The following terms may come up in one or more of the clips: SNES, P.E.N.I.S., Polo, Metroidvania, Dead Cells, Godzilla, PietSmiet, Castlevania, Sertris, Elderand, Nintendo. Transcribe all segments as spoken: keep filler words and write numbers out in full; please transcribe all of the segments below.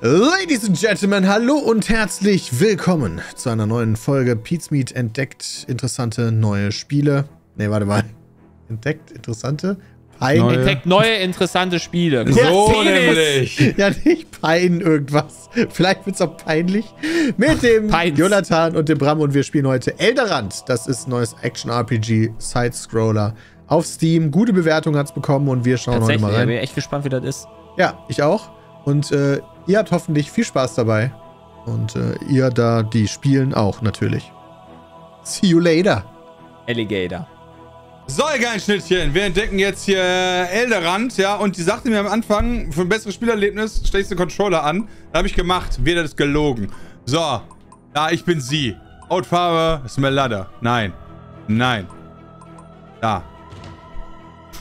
Ladies and Gentlemen, hallo und herzlich willkommen zu einer neuen Folge Pete's Meat entdeckt interessante neue Spiele. Ne, warte mal. Entdeckt interessante? Pein. Neue. Entdeckt neue interessante Spiele. Ja, so nämlich. Ja, nicht Pein irgendwas. Vielleicht wird's auch peinlich. Mit dem Peins. Jonathan und dem Bram und wir spielen heute Elderand. Das ist ein neues Action-R P G Side-Scroller auf Steam. Gute Bewertung hat's bekommen und wir schauen heute mal rein. Ja, bin echt gespannt, wie das ist. Ja, ich auch. Und äh, ihr habt hoffentlich viel Spaß dabei. Und äh, ihr da, die spielen auch natürlich. See you later. Alligator. So, ihr geilen Schnittchen. Wir entdecken jetzt hier Elderand, ja. Und die sagte mir am Anfang, für ein besseres Spielerlebnis stelle ich den Controller an. Da habe ich gemacht. Weder das gelogen. So. Da, ich bin sie. Hautfarbe ist mir Ladder. Nein. Nein. Da.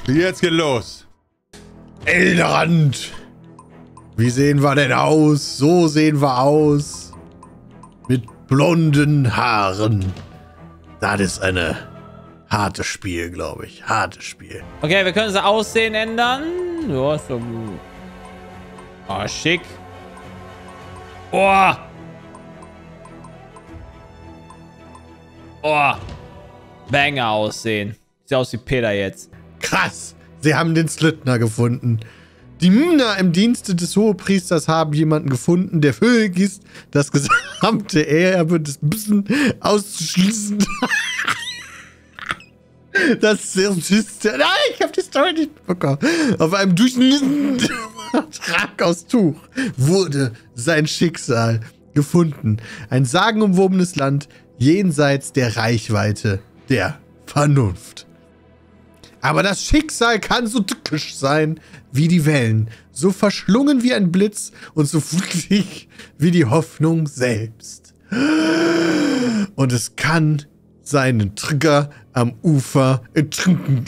Jetzt geht los. Elderand. Wie sehen wir denn aus? So sehen wir aus. Mit blonden Haaren. Das ist eine harte Spiel, glaube ich. Hartes Spiel. Okay, wir können das Aussehen ändern. Ja, ist doch gut. Oh, schick. Oh. Oh. Banger Aussehen. Sieht aus wie Peter jetzt. Krass. Sie haben den Slüttner gefunden. Die Miner im Dienste des Hohepriesters haben jemanden gefunden, der fähig ist, das gesamte Erbe des Bissen auszuschließen. Das ist... Nein, ich hab die Story nicht bekommen. Auf einem durchschnittlichen Vertrag aus Tuch wurde sein Schicksal gefunden. Ein sagenumwobenes Land jenseits der Reichweite der Vernunft. Aber das Schicksal kann so tückisch sein wie die Wellen, so verschlungen wie ein Blitz und so flüchtig wie die Hoffnung selbst. Und es kann seinen Trigger am Ufer ertrinken.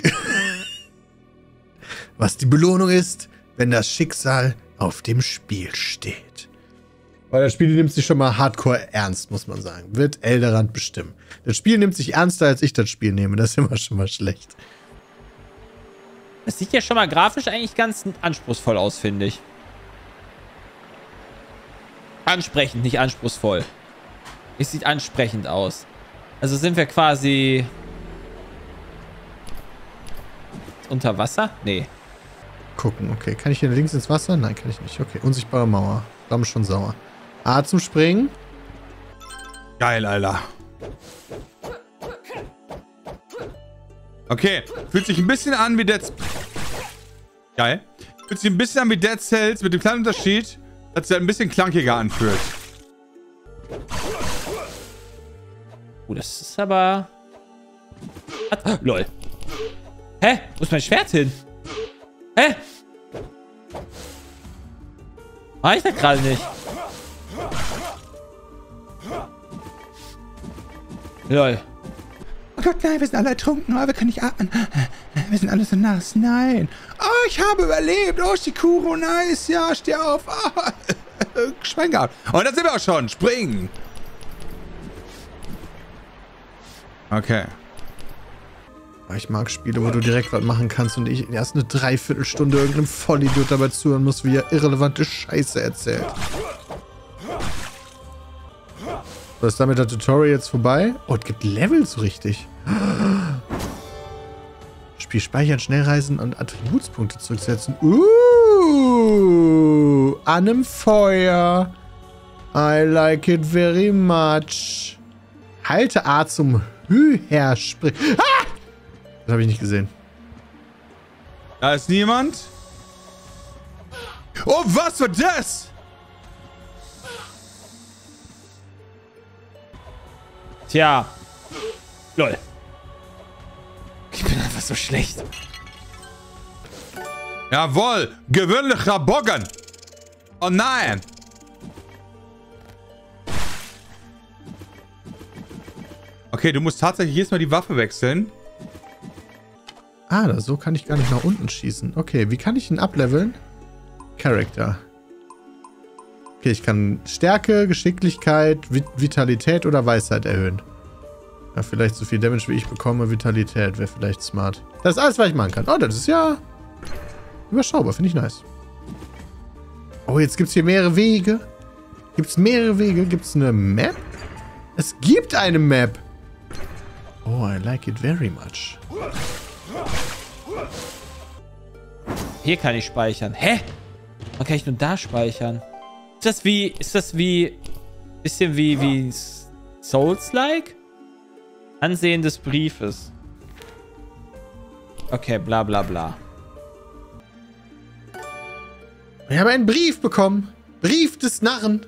Was die Belohnung ist, wenn das Schicksal auf dem Spiel steht. Weil das Spiel nimmt sich schon mal hardcore ernst, muss man sagen. Wird Elderand bestimmen. Das Spiel nimmt sich ernster, als ich das Spiel nehme. Das ist immer schon mal schlecht. Das sieht ja schon mal grafisch eigentlich ganz anspruchsvoll aus, finde ich. Ansprechend, nicht anspruchsvoll. Es sieht ansprechend aus. Also sind wir quasi... Unter Wasser? Nee. Gucken, okay. Kann ich hier links ins Wasser? Nein, kann ich nicht. Okay, unsichtbare Mauer. Da bin ich schon sauer. A zum Springen. Geil, Alter. Okay, fühlt sich ein bisschen an wie Dead... Geil. Fühlt sich ein bisschen an wie Dead Cells, mit dem kleinen Unterschied, dass es ja ein bisschen klankiger anfühlt. Oh, das ist aber... Ah, lol. Hä? Wo ist mein Schwert hin? Hä? Mach ich das gerade nicht. Lol. Oh Gott, nein, wir sind alle ertrunken. Oh, wir können nicht atmen. Wir sind alle so nass. Nein. Oh, ich habe überlebt. Oh, Shikuro, nice. Ja, steh auf. Oh, Schweingart. Und da sind wir auch schon. Springen. Okay. Ich mag Spiele, wo du direkt was machen kannst und ich erst eine Dreiviertelstunde irgendeinem Vollidiot dabei zuhören muss, wie er irrelevante Scheiße erzählt. So, ist damit das Tutorial jetzt vorbei? Oh, es gibt Levels richtig. Spiel speichern, Schnellreisen und Attributspunkte zurücksetzen. Uh, an einem Feuer. I like it very much. Halte A zum Höher springen. Ah! Das habe ich nicht gesehen. Da ist niemand. Oh, was war das? Tja. Lol. Ich bin einfach so schlecht. Jawohl. Gewöhnlicher Bogen. Oh nein. Okay, du musst tatsächlich jedes Mal die Waffe wechseln. Ah, so kann ich gar nicht nach unten schießen. Okay, wie kann ich ihn ableveln? Charakter. Okay, ich kann Stärke, Geschicklichkeit, Vitalität oder Weisheit erhöhen. Ja, vielleicht so viel Damage, wie ich bekomme. Vitalität wäre vielleicht smart. Das ist alles, was ich machen kann. Oh, das ist ja überschaubar. Finde ich nice. Oh, Oh, jetzt gibt es hier mehrere Wege. Gibt es mehrere Wege? Gibt es eine Map? Es gibt eine Map. Oh, I like it very much. Hier kann ich speichern. Hä? Warum kann ich nur da speichern? Ist das wie... Ist das wie... Bisschen wie... wie Souls-like? Ansehen des Briefes. Okay, bla bla bla. Ich habe einen Brief bekommen. Brief des Narren.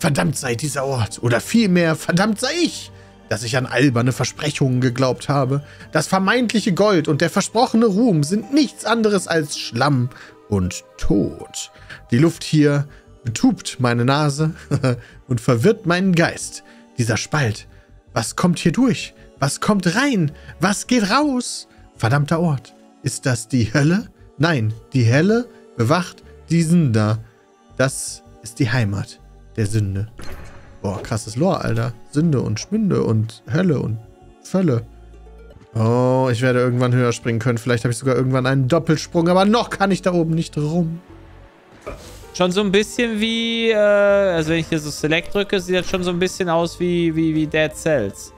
Verdammt sei dieser Ort. Oder vielmehr, verdammt sei ich, dass ich an alberne Versprechungen geglaubt habe. Das vermeintliche Gold und der versprochene Ruhm sind nichts anderes als Schlamm und Tod. Die Luft hier betubt meine Nase und verwirrt meinen Geist. Dieser Spalt. Was kommt hier durch? Was kommt rein? Was geht raus? Verdammter Ort. Ist das die Hölle? Nein, die Hölle bewacht diesen da. Das ist die Heimat der Sünde. Boah, krasses Lore, Alter. Sünde und Schmünde und Hölle und Völle. Oh, ich werde irgendwann höher springen können. Vielleicht habe ich sogar irgendwann einen Doppelsprung, aber noch kann ich da oben nicht rum. Schon so ein bisschen wie, äh, also wenn ich hier so Select drücke, sieht das schon so ein bisschen aus wie, wie, wie Dead Cells.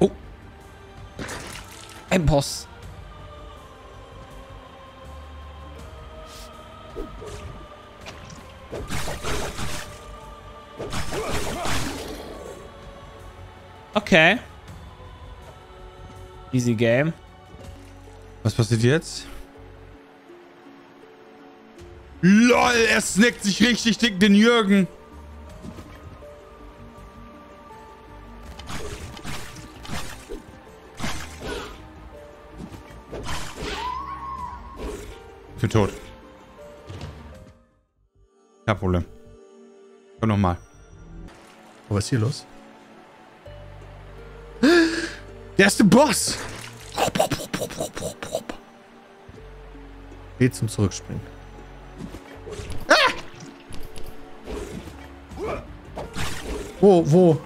Oh. Ein Boss. Okay. Easy Game. Was passiert jetzt? LOL, er snackt sich richtig dick den Jürgen. Ich bin tot. Kein Problem. Komm nochmal. Oh, was ist hier los? Der erste Boss! Geht zum Zurückspringen. Ah! Wo, wo?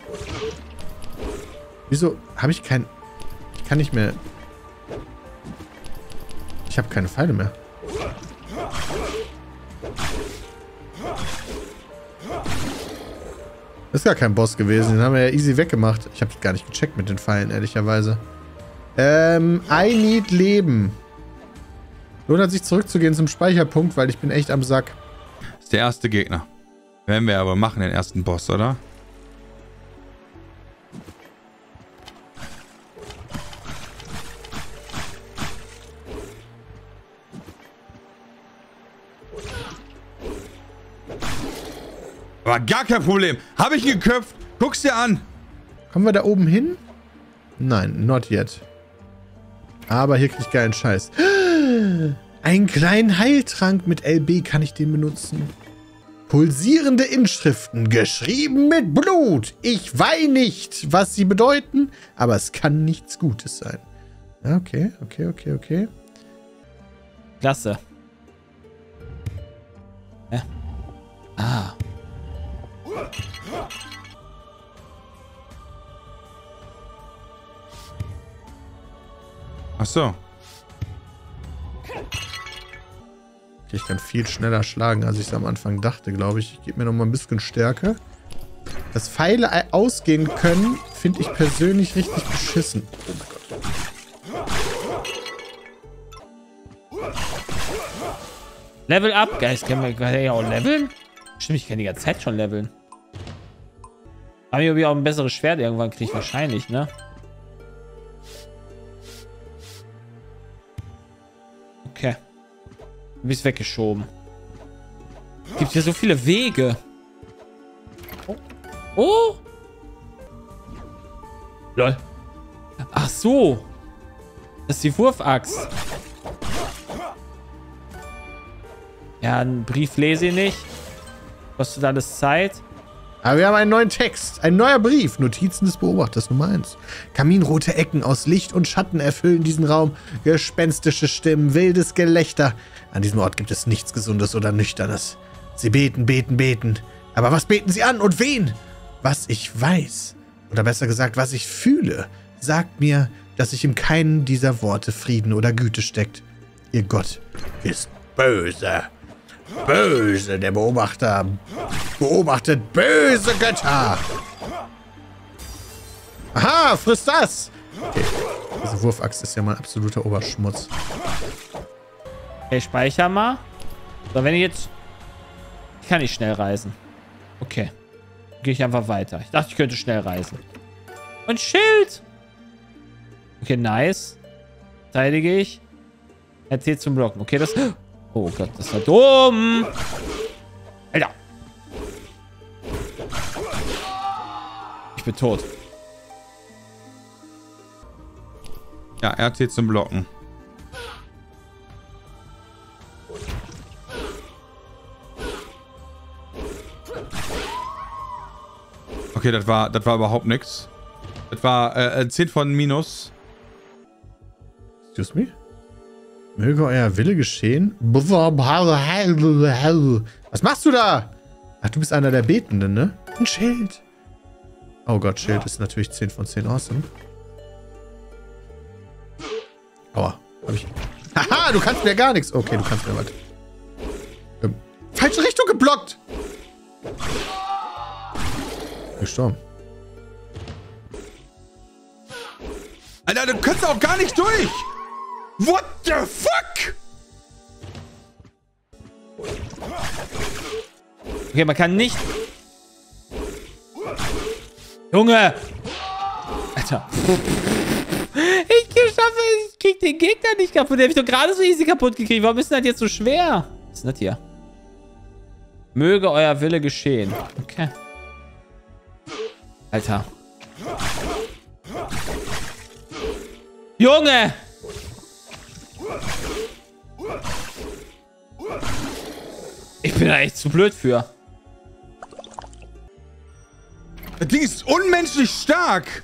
Wieso habe ich kein... Ich kann nicht mehr... Ich habe keine Pfeile mehr. Das ist gar kein Boss gewesen. Den haben wir ja easy weggemacht. Ich habe gar nicht gecheckt mit den Pfeilen, ehrlicherweise. Ähm, I need Leben. Lohnt es sich zurückzugehen zum Speicherpunkt, weil ich bin echt am Sack. Das ist der erste Gegner. Werden wir aber machen, den ersten Boss, oder? Aber gar kein Problem. Habe ich ihn geköpft. Guck's dir an. Kommen wir da oben hin? Nein, not yet. Aber hier krieg ich geilen Scheiß. Einen kleinen Heiltrank mit L B kann ich den benutzen. Pulsierende Inschriften, geschrieben mit Blut. Ich weiß nicht, was sie bedeuten, aber es kann nichts Gutes sein. Okay, okay, okay, okay. Klasse. Ja. Ah. Ach so. Okay, ich kann viel schneller schlagen, als ich es am Anfang dachte, glaube ich. Ich gebe mir noch mal ein bisschen Stärke. Dass Pfeile ausgehen können, finde ich persönlich richtig beschissen. Oh mein Gott. Level up, Guys. Kann man ja auch leveln? Stimmt, ich kann die ganze Zeit schon leveln. Aber ich auch ein besseres Schwert irgendwann kriege ich wahrscheinlich, ne? Okay. Du bist weggeschoben. Gibt hier so viele Wege. Oh. Oh. Lol. Ach so. Das ist die Wurfaxt. Ja, einen Brief lese ich nicht. Kostet alles Zeit. Aber wir haben einen neuen Text. Ein neuer Brief. Notizen des Beobachters Nummer eins. Kaminrote Ecken aus Licht und Schatten erfüllen diesen Raum. Gespenstische Stimmen, wildes Gelächter. An diesem Ort gibt es nichts Gesundes oder Nüchternes. Sie beten, beten, beten. Aber was beten sie an und wen? Was ich weiß, oder besser gesagt, was ich fühle, sagt mir, dass sich in keinem dieser Worte Frieden oder Güte steckt. Ihr Gott ist böse. Böse, der Beobachter beobachtet böse Götter. Aha, friss das. Okay. Diese Wurfaxt ist ja mal absoluter Oberschmutz. Okay, speicher mal. So, wenn ich jetzt... Ich kann nicht schnell reisen. Okay. Dann gehe ich einfach weiter. Ich dachte, ich könnte schnell reisen. Und Schild! Okay, nice. Verteidige ich. Erzählt zum Blocken. Okay, das... Oh Gott, das war dumm! Alter! Ich bin tot. Ja, R T zum Blocken. Okay, das war, das war überhaupt nichts. Das war äh, zehn von Minus. Excuse me? Möge euer Wille geschehen? Was machst du da? Ach, du bist einer der Betenden, ne? Ein Schild. Oh Gott, Schild ist natürlich zehn von zehn awesome. Aua, hab ich... Haha, du kannst mir gar nichts. Okay, du kannst mir was. Ähm, falsche Richtung geblockt! Gestorben. Alter, du kannst auch gar nicht durch! What the fuck? Okay, man kann nicht... Junge! Alter. Ich schaffe, ich krieg den Gegner nicht kaputt. Den hab ich doch gerade so easy kaputt gekriegt. Warum ist denn das jetzt so schwer? Was ist denn das hier? Möge euer Wille geschehen. Okay. Alter. Junge! Ich bin da echt zu blöd für. Das Ding ist unmenschlich stark!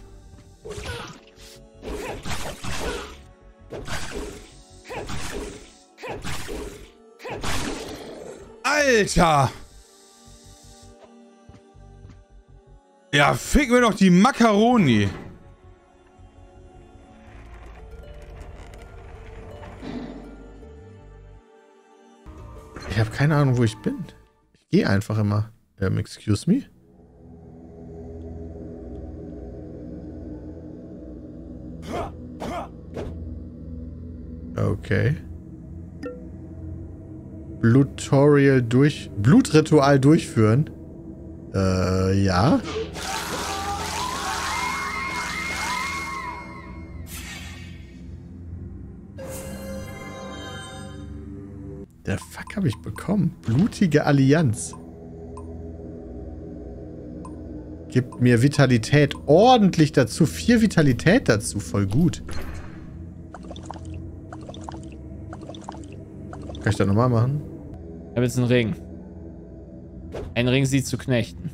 Alter! Ja, fick mir doch die Macaroni. Ich habe keine Ahnung, wo ich bin. Ich gehe einfach immer. Ähm, excuse me? Okay. Blutorial durch... Blutritual durchführen? Äh, ja. Der Fuck habe ich bekommen? Blutige Allianz. Gibt mir Vitalität ordentlich dazu. Vier Vitalität dazu. Voll gut. Kann ich das nochmal machen? Ich habe jetzt einen Ring. Ein Ring, sie zu knechten.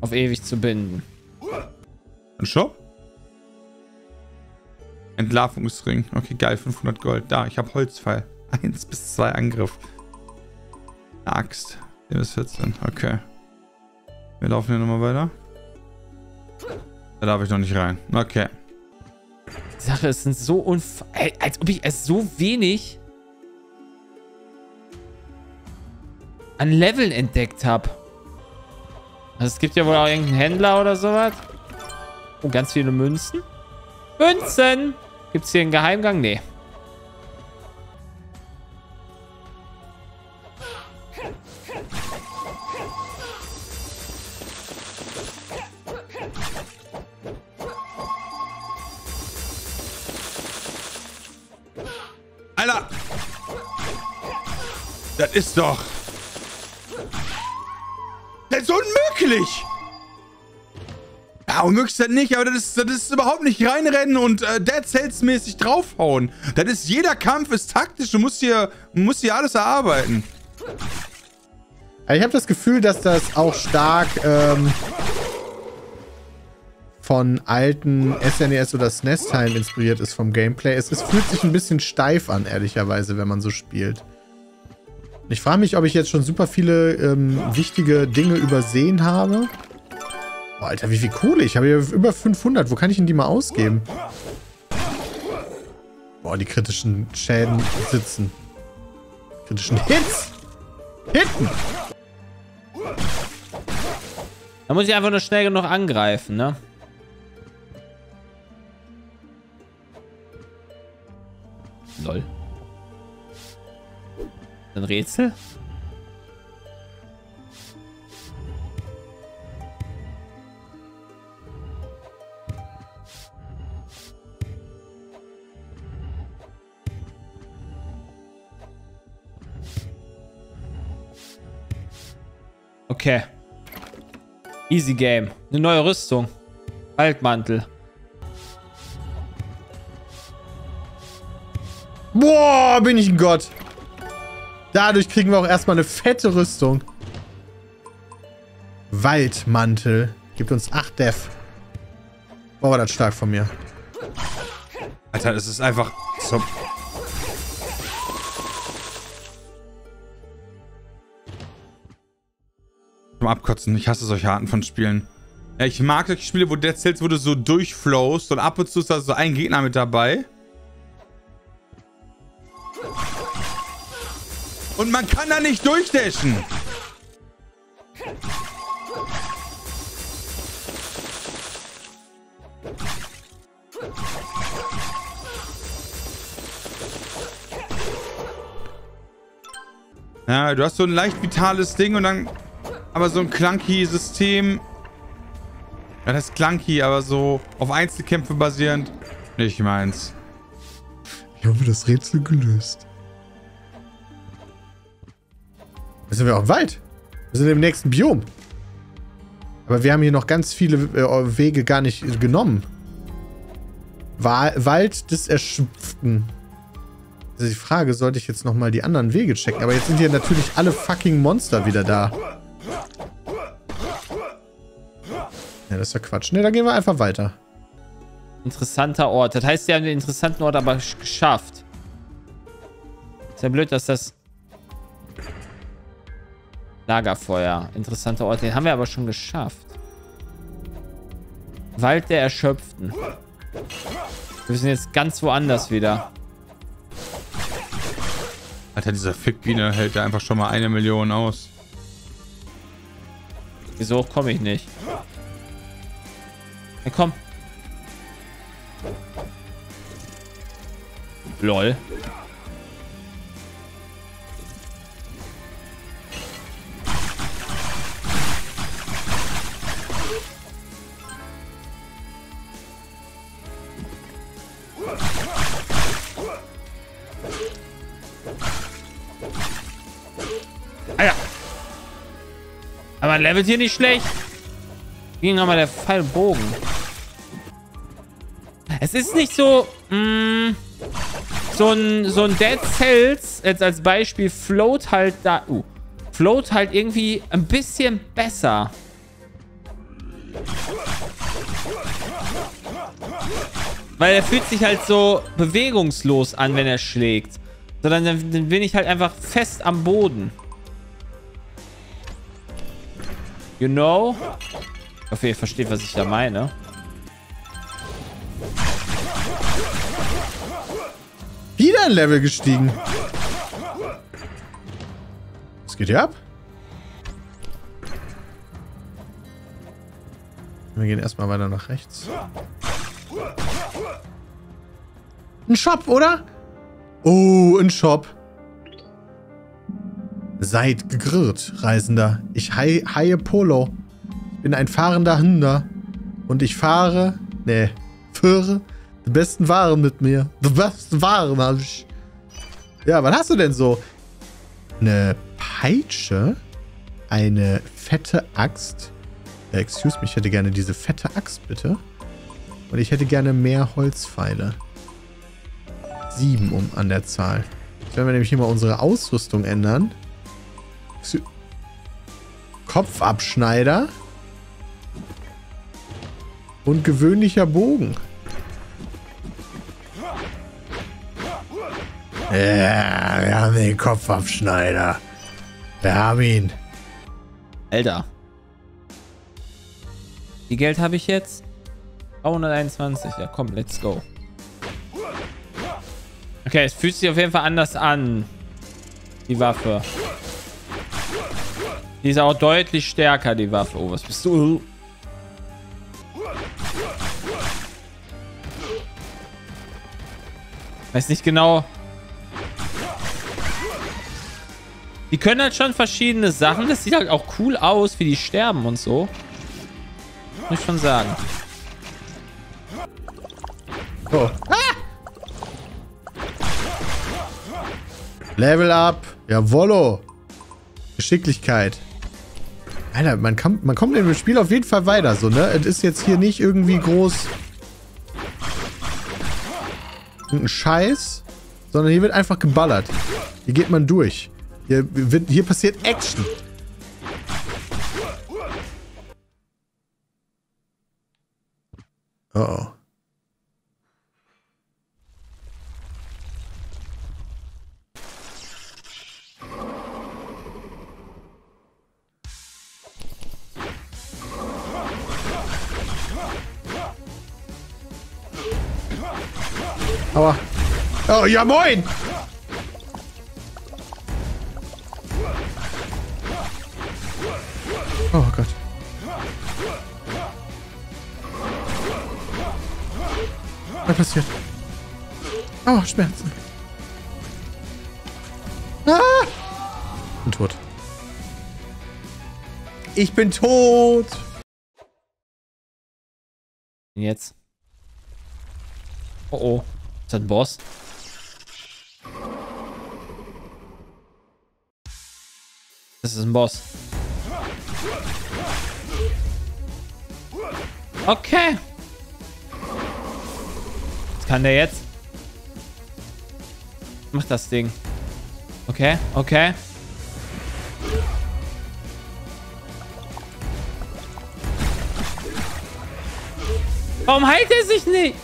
Auf ewig zu binden. Ein Shop? Entlarvungsring. Okay, geil. fünfhundert Gold. Da, ich habe Holzpfeil. eins bis zwei Angriff. Eine Axt. sieben bis vierzehn. Okay. Wir laufen hier nochmal weiter. Da darf ich noch nicht rein. Okay. Die Sache ist, sind so unf... Als ob ich es so wenig... an Leveln entdeckt habe. Also es gibt ja wohl auch irgendeinen Händler oder sowas. Oh, ganz viele Münzen. Münzen! Gibt es hier einen Geheimgang? Nee. Alter! Das ist doch... Das ist unmöglich! Ja, unmöglich ist das nicht, aber das ist, das ist überhaupt nicht reinrennen und äh, Dead Cells mäßig draufhauen. Das ist, jeder Kampf ist taktisch, du musst hier, musst hier alles erarbeiten. Ich habe das Gefühl, dass das auch stark ähm, von alten S N E S oder S N E S-Teilen inspiriert ist vom Gameplay. Es, es fühlt sich ein bisschen steif an, ehrlicherweise, wenn man so spielt. Ich frage mich, ob ich jetzt schon super viele ähm, wichtige Dinge übersehen habe. Boah, Alter, wie viel Kohle? Ich habe hier über fünfhundert. Wo kann ich denn die mal ausgeben? Boah, die kritischen Schäden sitzen. Kritischen Hits! Hinten! Da muss ich einfach nur schnell genug angreifen, ne? Lol. Ein Rätsel? Okay. Easy Game. Eine neue Rüstung. Waldmantel. Boah, bin ich ein Gott. Dadurch kriegen wir auch erstmal eine fette Rüstung. Waldmantel. Gibt uns acht Def. Boah, war das stark von mir. Alter, das ist einfach... So. Zum Abkotzen. Ich hasse solche Arten von Spielen. Ja, ich mag solche Spiele, wo Dead Cells, wo du so durchflowst und ab und zu ist da so ein Gegner mit dabei. Und man kann da nicht durchdashen. Ja, du hast so ein leicht vitales Ding und dann... Aber so ein Clunky-System. Ja, das ist Clunky, aber so auf Einzelkämpfe basierend. Nicht meins. Ich hoffe, das Rätsel gelöst. Jetzt sind wir auch im Wald. Wir sind im nächsten Biom. Aber wir haben hier noch ganz viele äh, Wege gar nicht äh, genommen. Wa- Wald des Erschöpften. Also die Frage, sollte ich jetzt nochmal die anderen Wege checken? Aber jetzt sind hier natürlich alle fucking Monster wieder da. Ja, das ist ja Quatsch. Ne, da gehen wir einfach weiter. Interessanter Ort. Das heißt, sie haben den interessanten Ort aber geschafft. Ist ja blöd, dass das... Lagerfeuer. Interessanter Ort. Den haben wir aber schon geschafft. Wald der Erschöpften. Wir sind jetzt ganz woanders wieder. Alter, dieser Fickbiene hält da einfach schon mal eine Million aus. Wieso hoch komme ich nicht? Na komm. Lol. Alter. Aber man levelt hier nicht schlecht. Ging nochmal der Fallbogen. Es ist nicht so, mh, so ein, so ein Dead Cells, jetzt als Beispiel, float halt da, uh, float halt irgendwie ein bisschen besser. Weil er fühlt sich halt so bewegungslos an, wenn er schlägt. Sondern dann, dann bin ich halt einfach fest am Boden. You know? Ich hoffe, ihr versteht, was ich da meine. Wieder ein Level gestiegen. Was geht hier ab? Wir gehen erstmal weiter nach rechts. Ein Shop, oder? Oh, ein Shop. Seid gegrillt, Reisender. Ich hei haie Polo. Ich bin ein fahrender Hinder. Und ich fahre... Nee, führe... Die besten Waren mit mir. Die besten Waren habe ich. Ja, was hast du denn so? Eine Peitsche? Eine fette Axt? Äh, excuse me, ich hätte gerne diese fette Axt, bitte. Und ich hätte gerne mehr Holzpfeile. Sieben um an der Zahl. Jetzt werden wir nämlich hier mal unsere Ausrüstung ändern. Kopfabschneider. Und gewöhnlicher Bogen. Ja, wir haben den Kopfabschneider. Wir haben ihn. Alter. Wie Geld habe ich jetzt? dreihunderteinundzwanzig. Ja, komm, let's go. Okay, es fühlt sich auf jeden Fall anders an. Die Waffe. Die ist auch deutlich stärker, die Waffe. Oh, was bist du? Weiß nicht genau. Die können halt schon verschiedene Sachen. Das sieht halt auch cool aus, wie die sterben und so. Muss ich schon sagen. Oh. Ah! Level up. Jawollo. Geschicklichkeit. Alter, man, kann, man kommt in dem Spiel auf jeden Fall weiter, so, ne? Es ist jetzt hier nicht irgendwie groß ein Scheiß, sondern hier wird einfach geballert. Hier geht man durch. Hier, wird, hier passiert Action. Oh oh. Aua. Oh, ja moin! Oh Gott. Was passiert? Oh, Schmerzen. Ah! Ich bin tot. Ich bin tot! Jetzt. Oh oh. Ist das ein Boss? Das ist ein Boss. Okay. Was kann der jetzt? Mach das Ding. Okay, okay. Warum heilt er sich nicht?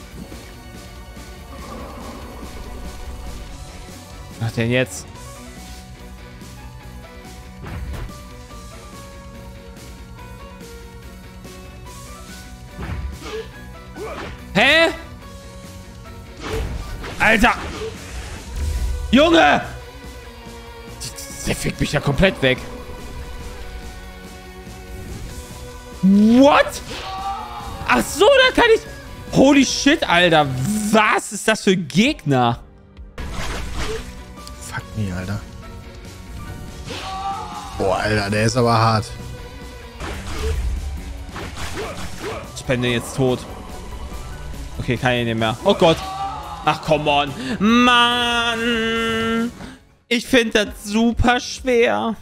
Was denn jetzt? Hä? Alter! Junge! Der fickt mich ja komplett weg. What? Ach so, da kann ich... Holy shit, Alter. Was ist das für Gegner? Nee, Alter. Boah, Alter, der ist aber hart. Ich bin jetzt tot. Okay, kann ich nicht mehr. Oh Gott. Ach, come on. Mann. Ich finde das super schwer.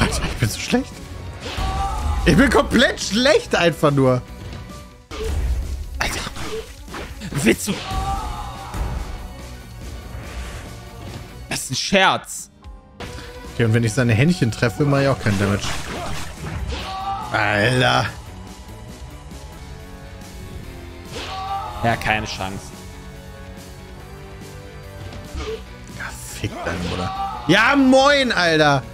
Alter, ich bin so schlecht. Ich bin komplett schlecht einfach nur. Alter. Willst du... Das ist ein Scherz. Okay, und wenn ich seine Händchen treffe, mache ich auch keinen Damage. Alter. Ja, keine Chance. Ja, fick deine Mutter. Ja, moin, Alter.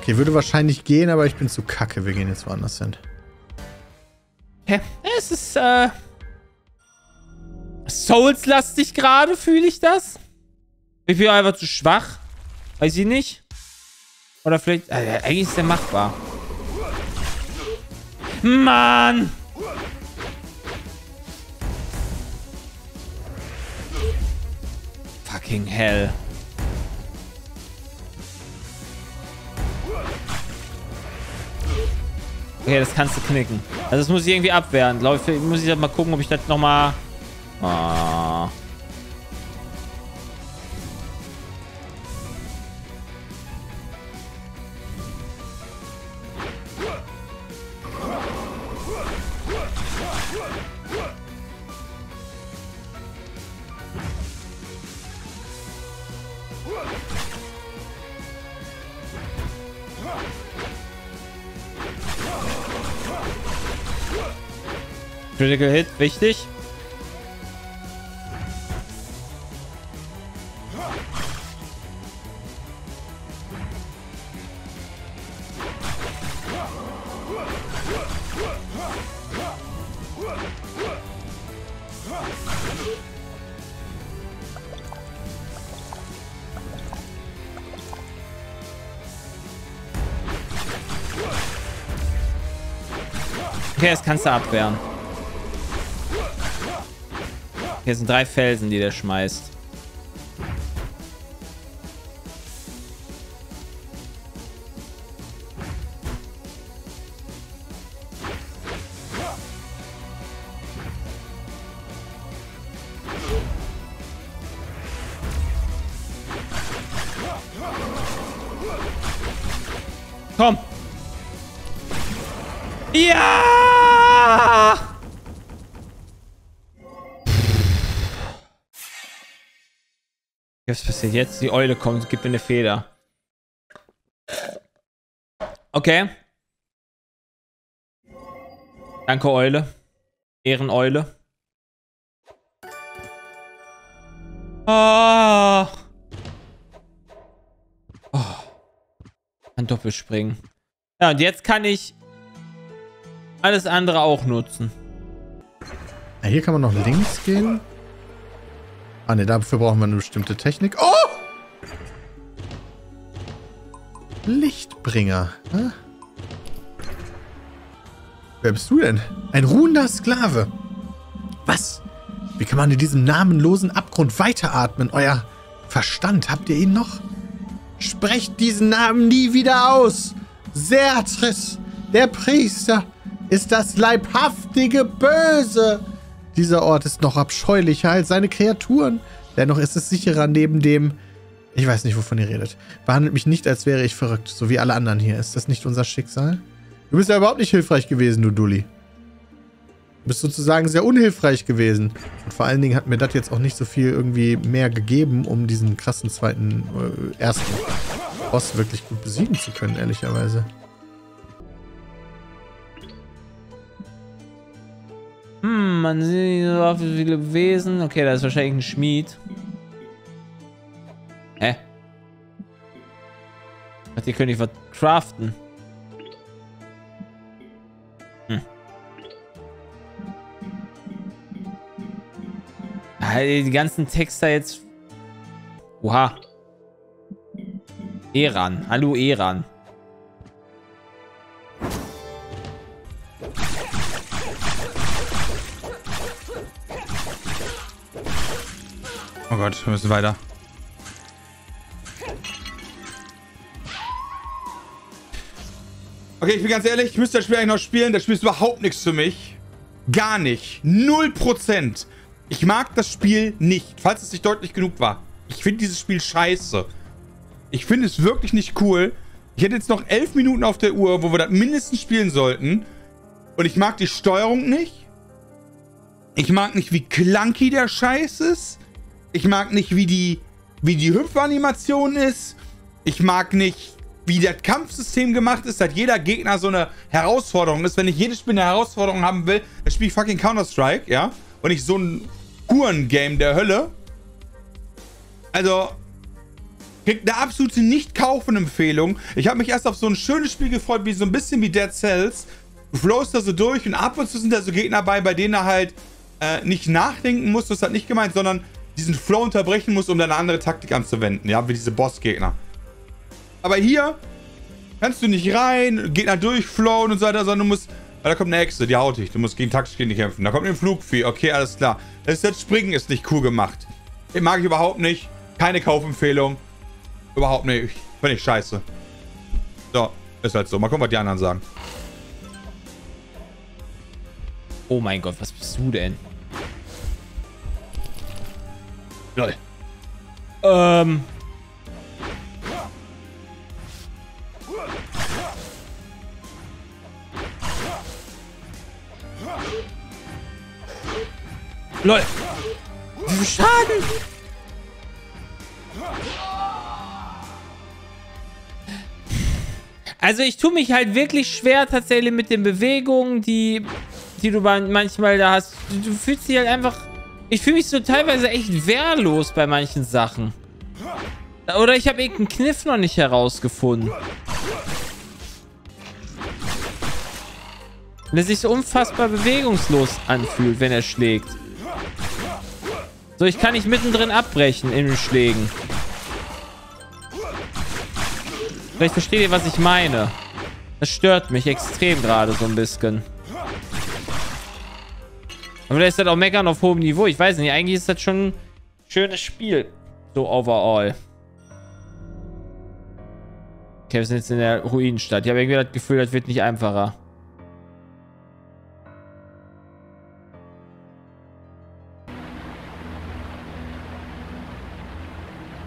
Okay, würde wahrscheinlich gehen, aber ich bin zu kacke. Wir gehen jetzt woanders hin. Hä? Es ist, äh... Souls-lastig gerade, fühle ich das. Ich bin einfach zu schwach. Weiß ich nicht. Oder vielleicht... Äh, eigentlich ist der machbar. Mann! Fucking hell. Okay, das kannst du knicken. Also das muss ich irgendwie abwehren. Glaube ich, muss ich mal gucken, ob ich das nochmal... Oh. Critical Hit, wichtig. Okay, das kannst du abwehren. Hier sind drei Felsen, die der schmeißt. Komm! Ja! Was passiert jetzt? Die Eule kommt und gibt mir eine Feder. Okay. Danke, Eule. Ehreneule. Oh. Oh. Kann doppelspringen. Ja, und jetzt kann ich alles andere auch nutzen. Ja, hier kann man noch links gehen. Ah ne, dafür brauchen wir eine bestimmte Technik. Oh! Lichtbringer. Hä? Wer bist du denn? Ein ruhender Sklave. Was? Wie kann man in diesem namenlosen Abgrund weiteratmen? Euer Verstand, habt ihr ihn noch? Sprecht diesen Namen nie wieder aus. Sertris, der Priester, ist das leibhaftige Böse. Dieser Ort ist noch abscheulicher als seine Kreaturen. Dennoch ist es sicherer neben dem... Ich weiß nicht, wovon ihr redet. Behandelt mich nicht, als wäre ich verrückt, so wie alle anderen hier. Ist das nicht unser Schicksal? Du bist ja überhaupt nicht hilfreich gewesen, du Dulli. Du bist sozusagen sehr unhilfreich gewesen. Und vor allen Dingen hat mir das jetzt auch nicht so viel irgendwie mehr gegeben, um diesen krassen zweiten, äh, ersten Boss wirklich gut besiegen zu können, ehrlicherweise. Hm, man sieht so viele Wesen. Okay, da ist wahrscheinlich ein Schmied. Hä? Ach, die können die verkraften. Hm. Ach, die ganzen Texte jetzt. Oha. Elderand. Hallo, Elderand. Oh Gott, wir müssen weiter. Okay, ich bin ganz ehrlich, ich müsste das Spiel eigentlich noch spielen. Das Spiel ist überhaupt nichts für mich. Gar nicht. Null Prozent. Ich mag das Spiel nicht, falls es nicht deutlich genug war. Ich finde dieses Spiel scheiße. Ich finde es wirklich nicht cool. Ich hätte jetzt noch elf Minuten auf der Uhr, wo wir das mindestens spielen sollten. Und ich mag die Steuerung nicht. Ich mag nicht, wie clunky der Scheiß ist. Ich mag nicht, wie die, wie die Hüpfanimation ist. Ich mag nicht, wie das Kampfsystem gemacht ist, dass jeder Gegner so eine Herausforderung ist. Wenn ich jedes Spiel eine Herausforderung haben will, dann spiele ich fucking Counter-Strike, ja? Und nicht so ein Huren-Game der Hölle. Also, kriegt eine absolute Nicht-Kaufen-Empfehlung. Ich habe mich erst auf so ein schönes Spiel gefreut, wie so ein bisschen wie Dead Cells. Du flowst da so durch und ab und zu sind da so Gegner bei, bei denen er halt äh, nicht nachdenken muss. Das hat nicht gemeint, sondern diesen Flow unterbrechen muss, um dann eine andere Taktik anzuwenden, ja, wie diese Bossgegner. Aber hier kannst du nicht rein, Gegner durchflowen und so weiter, sondern du musst, ah, da kommt eine Echse, die haut dich, du musst gegen Taktiken kämpfen, da kommt ein Flugvieh, okay, alles klar. Das, das Springen ist nicht cool gemacht. Den mag ich überhaupt nicht, keine Kaufempfehlung, überhaupt nicht, finde ich scheiße. So, ist halt so, mal gucken, was die anderen sagen. Oh mein Gott, was bist du denn? Lol. Ähm. Lol. Wie viel Schaden? Also ich tue mich halt wirklich schwer tatsächlich mit den Bewegungen, die, die du manchmal da hast. Du, du fühlst dich halt einfach... Ich fühle mich so teilweise echt wehrlos bei manchen Sachen. Oder ich habe irgendeinen Kniff noch nicht herausgefunden. Der sich so unfassbar bewegungslos anfühlt, wenn er schlägt. So, ich kann nicht mittendrin abbrechen in den Schlägen. Vielleicht versteht ihr, was ich meine. Das stört mich extrem gerade so ein bisschen. Und vielleicht ist das auch meckern auf hohem Niveau. Ich weiß nicht, eigentlich ist das schon ein schönes Spiel. So overall. Okay, wir sind jetzt in der Ruinenstadt. Ich habe irgendwie das Gefühl, das wird nicht einfacher.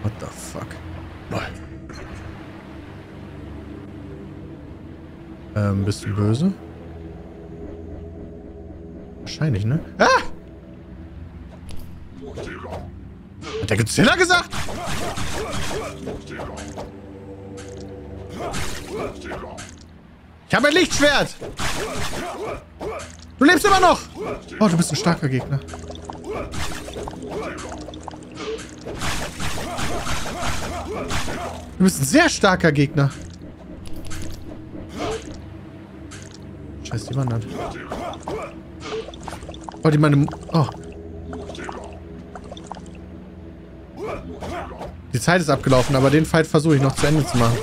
What the fuck? Lol. Ähm, bist du böse? Wahrscheinlich, ne? Ah! Hat der Godzilla gesagt? Ich habe ein Lichtschwert! Du lebst immer noch! Oh, du bist ein starker Gegner. Du bist ein sehr starker Gegner. Scheiß die Wand an. Oh, die meine... Oh. Die Zeit ist abgelaufen, aber den Fight versuche ich noch zu Ende zu machen.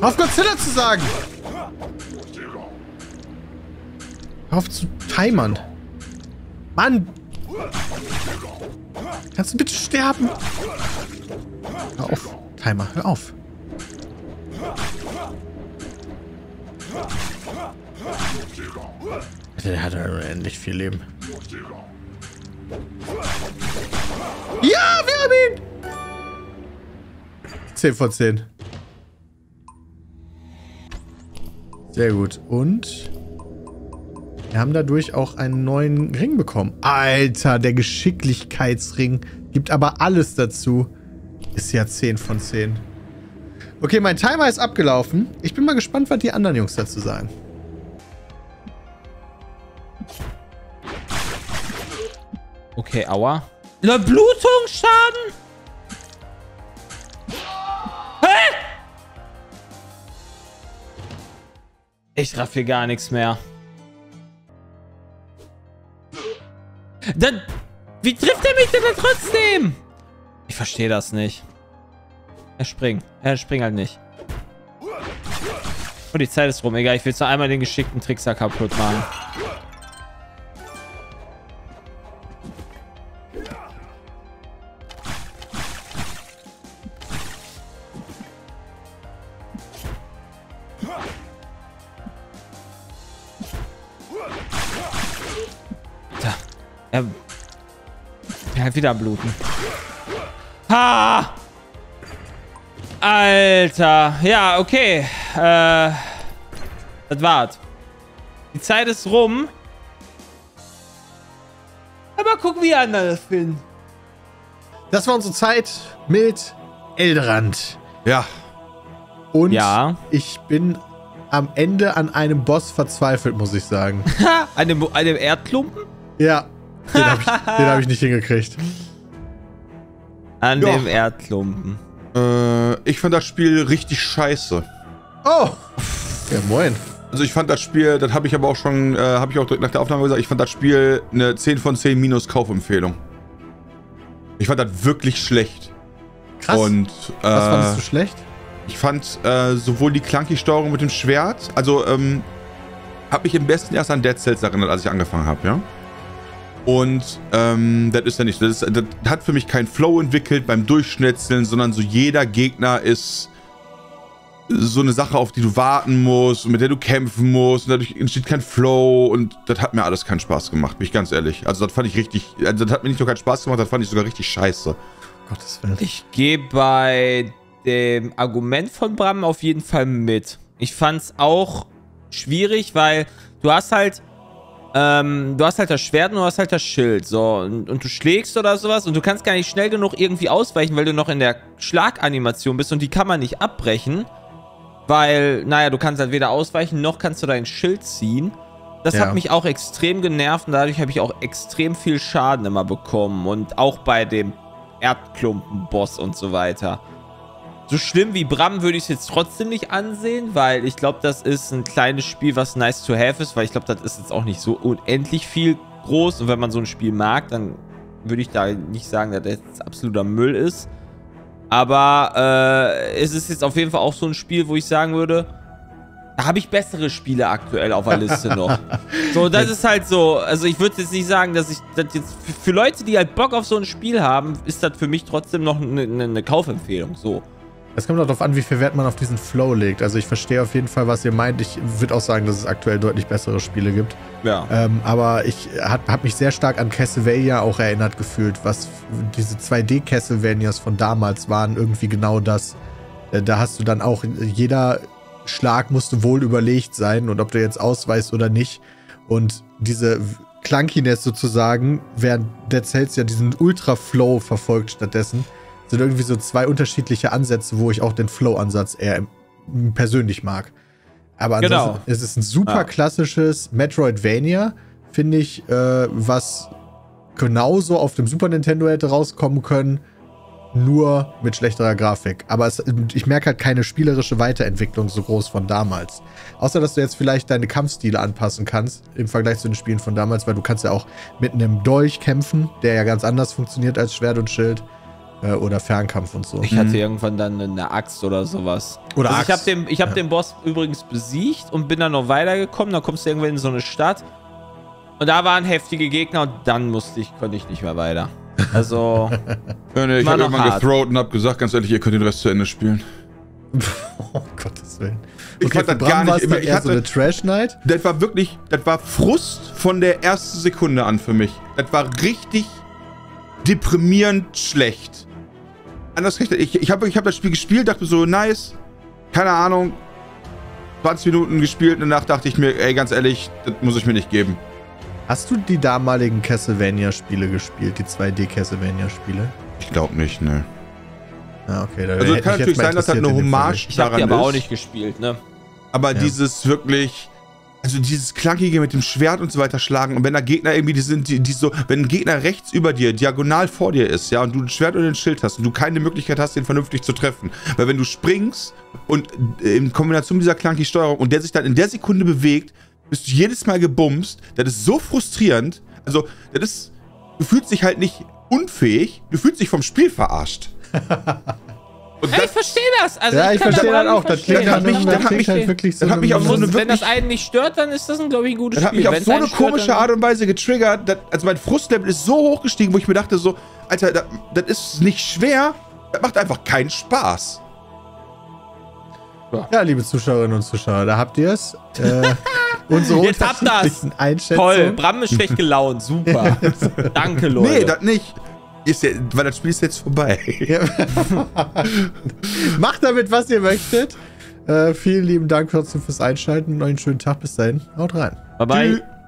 Auf Godzilla zu sagen! Auf zu timern. Mann! Kannst du bitte sterben? Hör auf, Timer, hör auf. Der hat endlich viel Leben. Ja, wir haben ihn! zehn von zehn. Sehr gut. Und wir haben dadurch auch einen neuen Ring bekommen. Alter, der Geschicklichkeitsring. Gibt aber alles dazu. Ist ja zehn von zehn. Okay, mein Timer ist abgelaufen. Ich bin mal gespannt, was die anderen Jungs dazu sagen. Okay, aua. Überblutungsschaden? Hä? Ich raff hier gar nichts mehr. Dann, wie trifft er mich denn dann trotzdem? Ich verstehe das nicht. Er springt. Er springt halt nicht. Und die Zeit ist rum. Egal, ich will jetzt noch einmal den geschickten Trickser kaputt machen. Wieder bluten. Ha! Alter. Ja, okay. Äh, das war's. Die Zeit ist rum. Aber gucken, wie andere finden. Das war unsere Zeit mit Elderand. Ja. Und ja. Ich bin am Ende an einem Boss verzweifelt, muss ich sagen. An dem, an dem Erdklumpen? Ja. Den habe ich, hab ich nicht hingekriegt. An Doch. dem Erdklumpen. Äh, ich fand das Spiel richtig scheiße. Oh! Ja, moin. Also ich fand das Spiel, das habe ich aber auch schon, äh, habe ich auch direkt nach der Aufnahme gesagt, ich fand das Spiel eine zehn von zehn minus Kaufempfehlung. Ich fand das wirklich schlecht. Krass. Und, äh, was fandest du schlecht? Ich fand äh, sowohl die Clunky-Steuerung mit dem Schwert, also ähm, habe ich im besten erst an Dead Cells erinnert, als ich angefangen habe, ja? Und ähm, das ist ja nicht, das, ist, das hat für mich keinen Flow entwickelt beim Durchschnetzeln, sondern so jeder Gegner ist so eine Sache, auf die du warten musst und mit der du kämpfen musst und dadurch entsteht kein Flow und das hat mir alles keinen Spaß gemacht, bin ich ganz ehrlich. Also das fand ich richtig, also das hat mir nicht nur keinen Spaß gemacht, das fand ich sogar richtig scheiße. Gottes Willen. Ich gehe bei dem Argument von Bram auf jeden Fall mit. Ich fand's auch schwierig, weil du hast halt... Ähm, du hast halt das Schwert und du hast halt das Schild, so, und, und du schlägst oder sowas und du kannst gar nicht schnell genug irgendwie ausweichen, weil du noch in der Schlaganimation bist und die kann man nicht abbrechen, weil, naja, du kannst halt weder ausweichen, noch kannst du dein Schild ziehen. Das ja. hat mich auch extrem genervt und dadurch habe ich auch extrem viel Schaden immer bekommen und auch bei dem Erdklumpen-Boss und so weiter. So schlimm wie Bram würde ich es jetzt trotzdem nicht ansehen, weil ich glaube, das ist ein kleines Spiel, was nice to have ist, weil ich glaube, das ist jetzt auch nicht so unendlich viel groß. Und wenn man so ein Spiel mag, dann würde ich da nicht sagen, dass das absoluter Müll ist. Aber äh, es ist jetzt auf jeden Fall auch so ein Spiel, wo ich sagen würde, da habe ich bessere Spiele aktuell auf der Liste noch. So, das ist halt so. Also ich würde jetzt nicht sagen, dass ich das jetzt... Für Leute, die halt Bock auf so ein Spiel haben, ist das für mich trotzdem noch eine ne Kaufempfehlung. So. Es kommt auch darauf an, wie viel Wert man auf diesen Flow legt. Also ich verstehe auf jeden Fall, was ihr meint. Ich würde auch sagen, dass es aktuell deutlich bessere Spiele gibt. Ja. Ähm, aber ich habe hab mich sehr stark an Castlevania auch erinnert gefühlt, was diese zwei D Castlevanias von damals waren. Irgendwie genau das. Da hast du dann auch, jeder Schlag musste wohl überlegt sein und ob du jetzt ausweichst oder nicht. Und diese Clunkiness sozusagen, während Dead Cells ja diesen Ultra-Flow verfolgt stattdessen, sind irgendwie so zwei unterschiedliche Ansätze, wo ich auch den Flow-Ansatz eher persönlich mag. Aber ansonsten, genau. Es ist ein super ja. klassisches Metroidvania, finde ich, äh, was genauso auf dem Super Nintendo hätte rauskommen können, nur mit schlechterer Grafik. Aber es, ich merke halt keine spielerische Weiterentwicklung so groß von damals. Außer, dass du jetzt vielleicht deine Kampfstile anpassen kannst im Vergleich zu den Spielen von damals, weil du kannst ja auch mit einem Dolch kämpfen, der ja ganz anders funktioniert als Schwert und Schild. Oder Fernkampf und so. Ich hatte mhm. irgendwann dann eine Axt oder sowas. Oder also Axt. Ich habe den, ich hab ja. den Boss übrigens besiegt und bin dann noch weitergekommen. Dann kommst du irgendwann in so eine Stadt. Und da waren heftige Gegner und dann musste ich, konnte ich nicht mehr weiter. Also. ja, nee, ich habe irgendwann gethroat und habe gesagt, ganz ehrlich, ihr könnt den Rest zu Ende spielen. Oh Gottes Willen. Okay, ich fand das Bram gar nicht immer. Ich hatte so eine Trash Night. Das war wirklich, das war Frust von der ersten Sekunde an für mich. Das war richtig deprimierend schlecht. Anders recht, ich, ich habe ich hab das Spiel gespielt, dachte so, nice, keine Ahnung, zwanzig Minuten gespielt und danach dachte ich mir, ey, ganz ehrlich, das muss ich mir nicht geben. Hast du die damaligen Castlevania-Spiele gespielt, die zwei D Castlevania-Spiele? Ich glaube nicht, ne. Ah, okay. Da also kann natürlich sein, dass das eine Hommage daran ist. Ich habe die aber auch nicht gespielt, ne. Aber ja. dieses wirklich... Also dieses Klankige mit dem Schwert und so weiter schlagen. Und wenn da Gegner irgendwie, die sind, die, die so, wenn ein Gegner rechts über dir, diagonal vor dir ist, ja, und du ein Schwert oder ein Schild hast und du keine Möglichkeit hast, den vernünftig zu treffen. Weil wenn du springst und in Kombination mit dieser Klanki Steuerung und der sich dann in der Sekunde bewegt, bist du jedes Mal gebumst. Das ist so frustrierend. Also, das ist, du fühlst dich halt nicht unfähig, du fühlst dich vom Spiel verarscht. Und das, ich verstehe das. Also ja, ich, ich verstehe das auch. Das hat mich, das hat mich halt wirklich so. Das hat mich auf so eine, wenn das einen nicht stört, dann ist das, glaube ich, ein gutes Spiel. Das hat mich auf so eine komische Art und Weise getriggert. Das, also mein Frustlevel ist so hoch gestiegen, wo ich mir dachte so, Alter, das, das ist nicht schwer. Das macht einfach keinen Spaß. Ja, liebe Zuschauerinnen und Zuschauer, da habt ihr es. Äh, unsere jetzt habt das. Toll, Bram ist schlecht gelaunt. Super. Danke, Leute. Nee, das nicht. Ist ja, weil das Spiel ist jetzt vorbei. Macht damit, was ihr möchtet. Äh, vielen lieben Dank trotzdem fürs Einschalten und einen schönen Tag. Bis dahin. Haut rein. Bye bye. Tschüss.